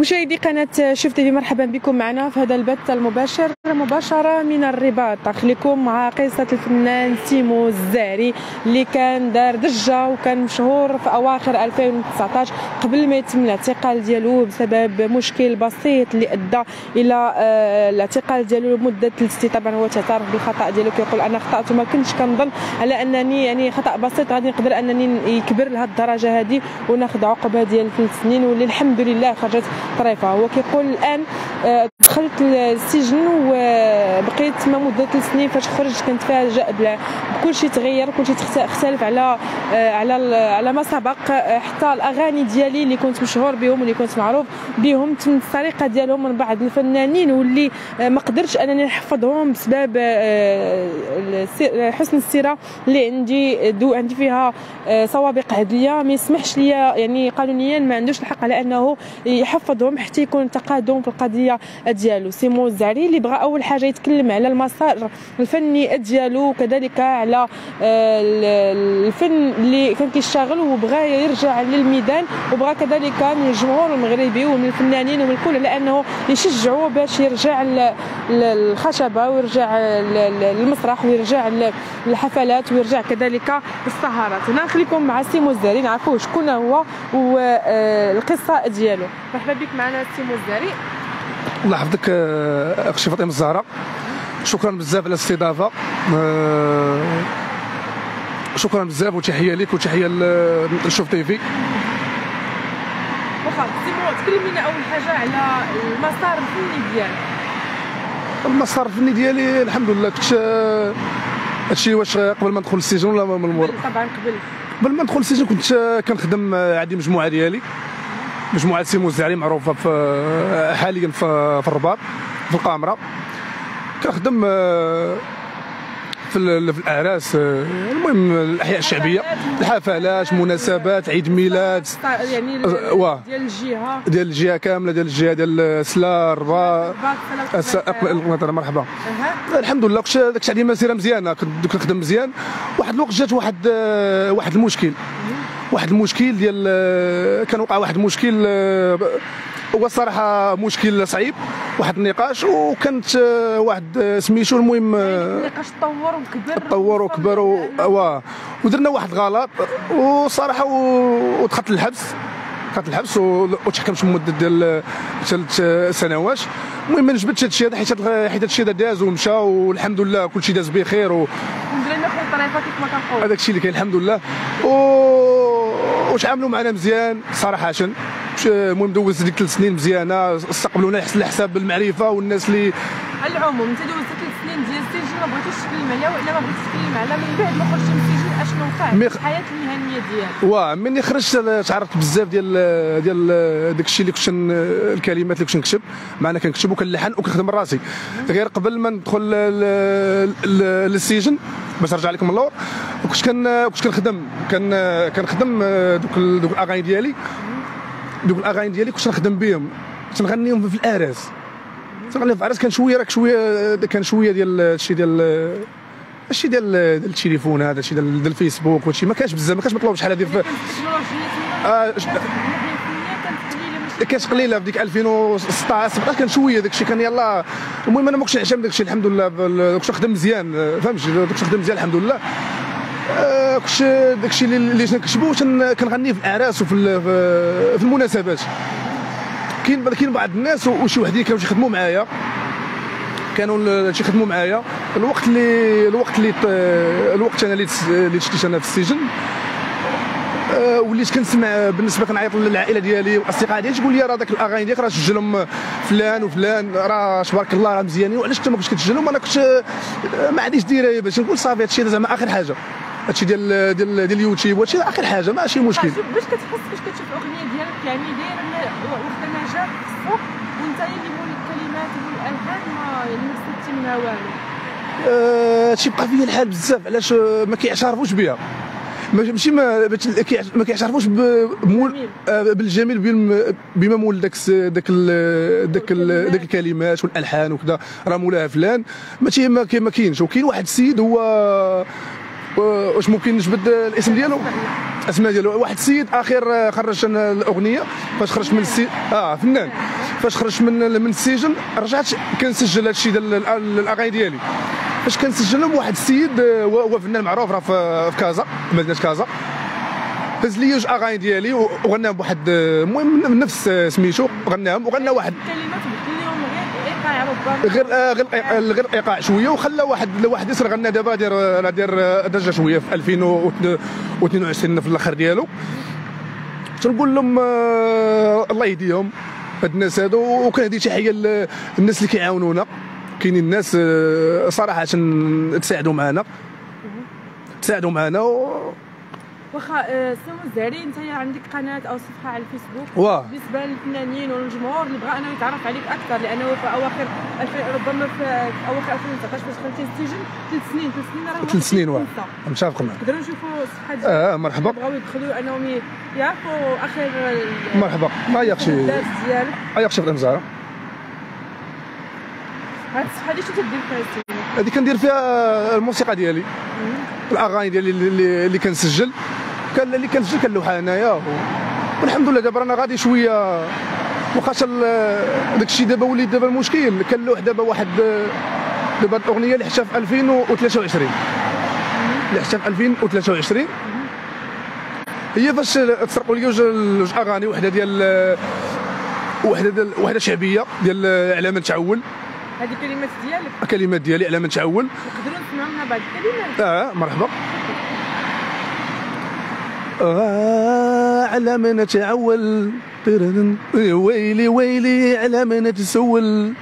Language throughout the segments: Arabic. مشاهدي قناة شوف تيفي، مرحبا بكم معنا في هذا البث المباشر مباشرة من الرباط. خليكم مع قصة الفنان سيمو الزعري اللي كان دار ضجة وكان مشهور في أواخر 2019 قبل ما يتم الاعتقال ديالو بسبب مشكل بسيط اللي أدى إلى الاعتقال ديالو لمدة 3 سنين. طبعا هو تعترف بالخطأ ديالو، كيقول أنا خطأت وما كنتش كنظن على أنني يعني خطأ بسيط غادي نقدر أنني يكبر لهذه الدرجة هذه وناخذ عقوبة ديال 3 سنين، واللي الحمد لله خرجت طريفه. هو كيقول الان دخلت السجن وبقيت تما مده 3 سنين، فاش خرجت كنتفاجئ بكلشي تغير، كلشي اختلف على ما سبق. حتى الاغاني ديالي اللي كنت مشهور بهم واللي كنت معروف بهم تم السرقه ديالهم من بعض الفنانين، واللي ما قدرتش انني نحفظهم بسبب حسن السيره اللي عندي فيها سوابق عدليه، ما يسمحش ليا يعني قانونيا ما عندوش الحق على انه يحفظهم حتى يكون تقادم في القضيه ديالو. سيمو الزعري اللي بغى اول حاجه يتكلم على المسار الفني ديالو وكذلك على الفن اللي كان كيشتغل، وبغى يرجع للميدان، وبغى كذلك من الجمهور المغربي ومن الفنانين ومن الكل لانه يشجعوا باش يرجع للخشبه ويرجع للمسرح ويرجع للحفلات ويرجع كذلك للسهرات. هنا خليكم مع سيمو الزعري نعرفوا شكون هو والقصه ديالو. مرحبا بك معنا سيمو الزعري. الله يحفظك اختي فاطمة الزهراء، شكرا بزاف على الاستضافه، شكرا بزاف وتحيه لك وتحيه لشوف تيفي. واخا سيمو، تكلمينا اول حاجه على المسار الفني ديالك. المسار الفني ديالي الحمد لله كنت هادشي واش قبل ما ندخل السجن ولا من مور؟ طبعا قبل ما ندخل السجن كنت كنخدم عندي مجموعه ديالي، مجموعة سيمو الزعري معروفة في حاليا في الرباط في القامرة، كنخدم في الأعراس، المهم الأحياء الشعبية، الحفلات، مناسبات، عيد ميلاد، يعني ديال الجهة كاملة، ديال الجهة ديال سلا الرباط مرحبا. الحمد لله كنت عندي مسيرة مزيانة، كنت كنخدم مزيان. واحد الوقت جات واحد المشكل، كان وقع واحد المشكل، هو صراحه مشكل صعيب، واحد النقاش، وكانت واحد سميتو المهم النقاش تطور وكبر ودرنا واحد غلط، وصراحه ودخلت للحبس، وتحكمت مده ديال 3 سنوات. المهم ما نجبدش هادشي هذا، حيت هادشي هذا داز ومشى، والحمد لله كلشي داز بخير ودرنا في الطريقه كيف ما كنقول، هذاك الشيء اللي كاين الحمد لله. وتعاملوا معنا مزيان صراحه، المهم دوزت ديك 3 سنين مزيانه، استقبلونا على حساب المعرفه والناس اللي على العموم. انت دوزت 3 سنين ديال السجن ما بغيتيش تتكلم عليها، وانما بغيتي تتكلم على من بعد ما خرجتي من السجن اشنو وقع في الحياه المهنيه ديالك؟ مني خرجت تعرضت بزاف ديال داك الشيء اللي كنت الكلمات اللي كنت نكتب، معنا كنكتب وكنلحن وكنخدم راسي، غير قبل ما ندخل للسجن باش نرجع لكم اللور كنت كنخدم، كنخدم دوك الاغاني ديالي، كنت نخدم بهم، كنت نغنيهم في الاعراس، كان شويه كان شويه ديال الشيء ديال التليفون، هذا الشيء ديال الفيسبوك وهادشي ما كانش بزاف، ما كانش مطلوب شحال هذه في كانت قليله في ديك 2016 17 كان شويه داك الشيء كان يلاه. المهم انا ما كنتش نعشم داك الشيء الحمد لله، كنت نخدم مزيان فهمتي، كنت نخدم مزيان الحمد لله، كنت داك الشيء اللي كنكتبو كنغني في الاعراس وفي في المناسبات. كاين بعض الناس وشي وحدين كانوا تيخدموا معايا، الوقت اللي انا اللي شتيت انا في السجن، وليت كنسمع بالنسبه كنعيط للعائله ديالي والاصدقاء ديالي تقول لي راه داك الاغاني ديالك راه سجلهم فلان وفلان، راه تبارك الله راه مزيانين، وعلاش انت ما كنتش كتسجلهم؟ انا كنت ما عنديش درايه باش نقول صافي هادشي زعما اخر حاجه، هادشي ديال اليوتيوب وهادشي اخر حاجه ماشي مشكل. باش كتحس باش كتشوف الاغنيه ديالك يعني دايره وقت النجاح في السوق وانت اللي مول الكلمات والالحان ما يعني مستفدتي منها والو؟ هادشي بقى فيا الحال بزاف، علاش ما كيعترفوش بها، ماشي ما كيعترفوش بالجميل بما مول داك الكلمات والالحان وكذا، راه مولاها فلان ما كاينش. وكاين واحد السيد هو واش ممكن نجبد الاسم ديالو؟ الاسماء ديالو واحد السيد اخر خرج الاغنيه فاش خرجت من فنان فاش خرجت من السجن رجعت كنسجل هذا الشيء ديال الاغاني ديالي فاش كنسجلهم واحد السيد هو فنان معروف راه في كازا مدينه كازا هز لي جوج اغاني ديالي وغناهم بواحد المهم من نفس سميتو غناهم وغنى واحد غير ايقاع شويه وخلى واحد يسر غنى دابا داير ضجه شويه في 2022 في الاخر ديالو تنقول لهم الله يهديهم هاد الناس هادو وكنهدي شي حاجه للناس اللي كيعاونونا كاينين الناس صراحه تساعدوا معنا واخا سيمو الزعري انت عندك قناه او صفحه على الفيسبوك بالنسبه للفنانين والجمهور اللي بغى انه يتعرف عليك اكثر لانه في اواخر ربما في اواخر 2019 باش كنت السجن 3 سنين واه متفق معاك نقدروا نشوفوا الصفحه ديالك مرحبا بغاو يدخلوا انهم يعرفوا اخر مرحبا ما يخشي الدرس ديالك يخشي في الزهراء هاد الصفحه اللي شفتي ديال هذه كندير فيها الموسيقى ديالي الاغاني ديالي اللي كنسجل كنلوحها هنايا والحمد لله دابا رانا غادي شويه وخاصه داكشي دابا وليت دابا المشكل كنلوح دابا دابا الاغنيه اللي حتى في 2023 هي فاش تسرقوا لي جوج اغاني وحده شعبيه ديال على ما نتعول هذه كلمات ديالك كلمات ديالي على ما نتعول نقدروا نسمعوا منها بعض الكلمات مرحبا على ما نتعول ويلي ويلي على ما نتسول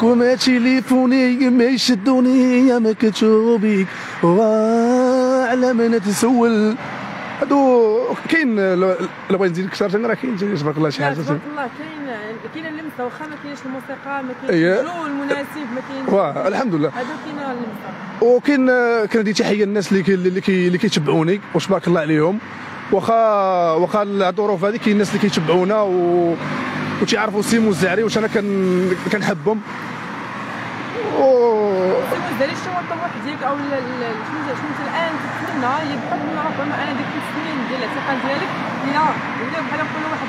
كما تليفوني ما يشدوني يا ما كتشوبيك على ما نتسول هادو كاين الا بغيت نزيد اكثر ثاني راه كاين تبارك الله شي حاجه تبارك الله كاينه اللمسه واخا ما كاينش الموسيقى ما كاينش الجو المناسب ما كاينش الحمد لله هادو كاينه اللمسه وكاين كندير تحيه للناس اللي كيتبعوني وتبارك الله عليهم واخا الظروف هذه كاين الناس اللي كيتبعونا وتيعرفوا سيمو الزعري واش انا كنحبهم سيمو الزعري شنو هو الطموح ديالك او شنو الان تتمنى يبقى ربما انا ديك 3 سنين ديال الثقه ديالك الى بحال نقولوا واحد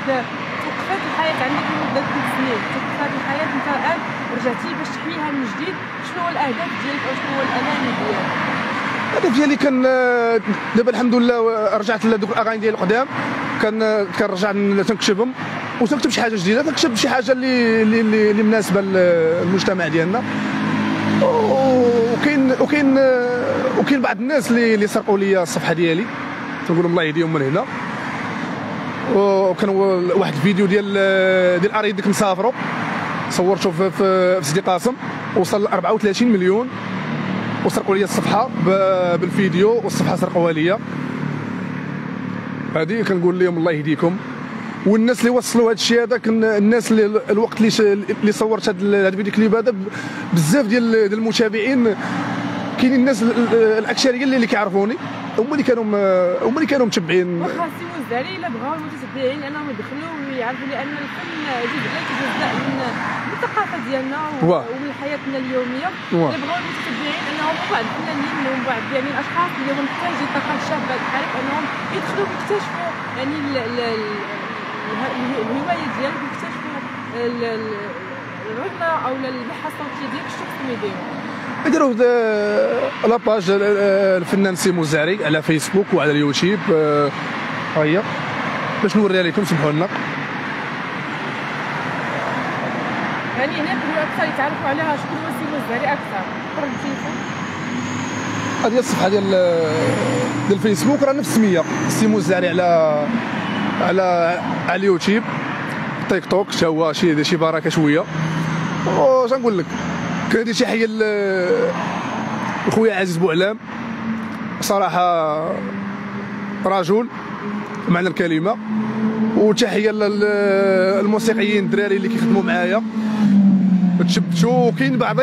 توقفات الحياه عندك لمده 3 سنين توقفات الحياه انت الان رجعتي باش تحييها من جديد شنو هو الاهداف ديالك او شنو هو الاماني ديالك؟ الهدف ديالي كان دابا الحمد لله رجعت لذوك الاغاني ديال القدام كنرجع تنكتبهم وتنكتب شي حاجه جديده تنكتب شي حاجه اللي مناسبه للمجتمع ديالنا وكاين بعض الناس اللي سرقوا لي الصفحه ديالي تنقول لهم الله يهديهم من هنا وكان واحد الفيديو ديال اريد ديك مسافروا صورته في سيدي قاسم وصل 34 مليون وسرقوا لي الصفحه بالفيديو والصفحه سرقوها لي هذه كنقول لهم الله يهديكم والناس اللي وصلوا هذا الشيء هذا الناس اللي الوقت اللي صورت هذا الفيديو كليب هذا بزاف ديال المتابعين كاينين الناس الاكثريه اللي كيعرفوني هما اللي كانوا متبعين واخا سيمو الزعري الا بغاو المتابعين انهم يدخلوا ويعرفوا لان الفن جزء من الثقافه ديالنا ومن حياتنا اليوميه الا بغاو المتابعين انهم بعض الفنانين ومن بعض يعني الاشخاص اللي هما محتاجين الثقافه الشابه بحال انهم يدخلوا ويكتشفوا يعني الهوايه ديالك ويكتشفوا الغنى او البحث الصوتي ديالك الشخصي ديالك يديروا لاباج الفنان سيمو الزعري على فيسبوك وعلى اليوتيوب ها هي باش نوريها لكم سمحوا لنا يعني هنا بداو اكثر يتعرفوا عليها شكون هو سيمو الزعري اكثر قرب فيكم هذه الصفحه ديال الفيسبوك راه نفس السميه سيمو الزعري على اليوتيوب تيك توك حتى هو شي بركه شويه واش نقول لك كندير شي حاجه لخويا عزيز بوعلام صراحه رجل معنى الكلمه وتحيه للموسيقيين الدراري اللي كيخدموا معايا تشبتوا كاين بعض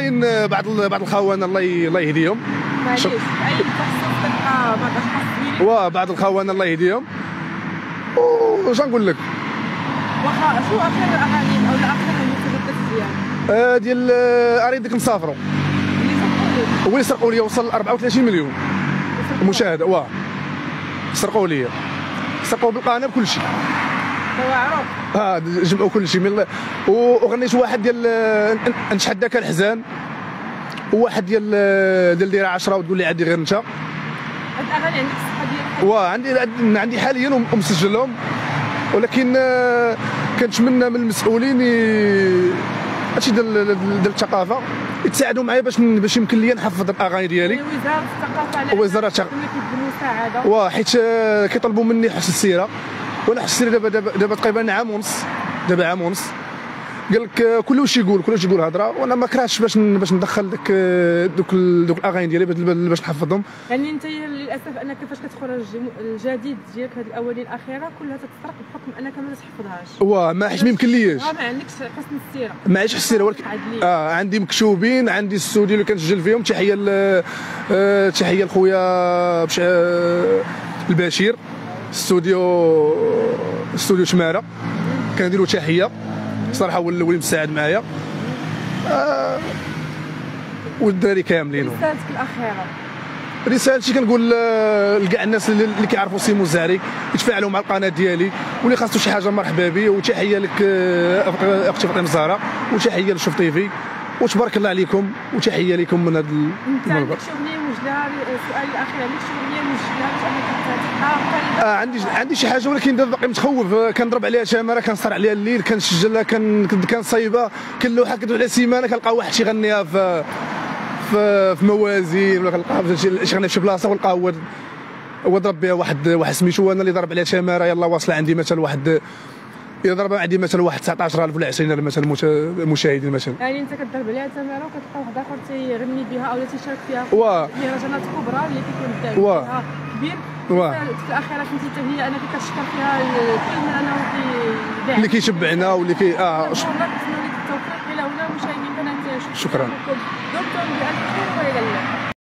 الخوان الله يهديهم معليش اي تحصل بعض الخوان الله يهديهم واش نقول لك واخا شو اخر الاغاني او الاخر المتردد ديالك ديال اريدك مسافروا وين سرقوا لي وصل 34 مليون مشاهده. واه سرقوا لي، سرقوا بالقناه بكل شيء، هو عروف جمعوا كل شيء. وغنيت واحد ديال نشحد ذاك الحزان، وواحد ديال ديرها 10 وتقول لي عادي غير انت. هاد الاغاني عندك الصحه ديالك؟ واه عندي حاليا ومسجلهم، ولكن كنتمنى من المسؤولين هادشي ديال الثقافه يتساعدوا معايا باش يمكن لي نحفظ الاغاني ديالي. وزاره الثقافه على وزاره المساعده، واه حيت كيطلبوا مني حسن السيره، وانا حسن السيره دابا تقريبا عام ونص، دابا عام ونص. قال لك كلشي يقول هضره، وانا ما كرهتش باش ندخل دوك الاغاني ديالي باش نحفظهم. يعني انت للاسف انك فاش كتخرج الجديد ديالك هذه الاولين الاخيره كلها تتسرق بحكم انك ما تحفظهاش. واه ما حيت ما يمكنليش، ما عندكش حسن السيره، ما عنديش حسن السيره. ولكن عندي مكتوبين، عندي الاستوديو اللي كنسجل فيهم. تحيه تحيه لخويا البشير، استوديو شماره، كنديروا تحيه صراحه. هو اللي مساعد معايا والدراري كاملين. رسالتك الاخيره؟ رسالتي كنقول لكاع الناس اللي كيعرفوا سيمو الزعري يتفاعلوا مع القناه ديالي، واللي خاصو شي حاجه مرحبا بي. وتحيه لك اختي فاطمه الزهراء، وتحيه لشوف تيفي، وتبارك الله عليكم، وتحيه لكم من هذا المنبر. عندك شي اغنيه موجهه؟ السؤال الاخير، عندك شي اغنيه موجهه؟ عندي شي حاجه، ولكن دابا باقي متخوف. كنضرب عليها تماره، كنسهر عليها الليل، كنسجلها، كنصايبها. كل لوحه كدوي على سيمانه كنلقى واحد شيغنيها في موازين، ولا كنلقاها شيغنيها في شي بلاصه، ونلقاه هو ضرب بها واحد سميتو. انا اللي ضرب عليها تماره، يلا واصله عندي مثلا واحد، إذا ضرب عندي مثلا واحد 19000 ولا 20000 مثلا مشاهدين مثلا. يعني أنت كتضرب عليها تماره وكتلقى واحد آخر تيغني بها أو تيشارك فيها مهرجانات كبرى اللي كيكون الدعم كبير. في الأخيرة كنتي حتى هي أنك كتشكر فيها الفيلم أنا وكيدعم اللي كيشبعنا واللي كي شكرا لك، كنتمنى لك التوفيق. إلى هنا مشاهدين قناة شكرا لكم، دمتم بألف خير وإلى اللقاء.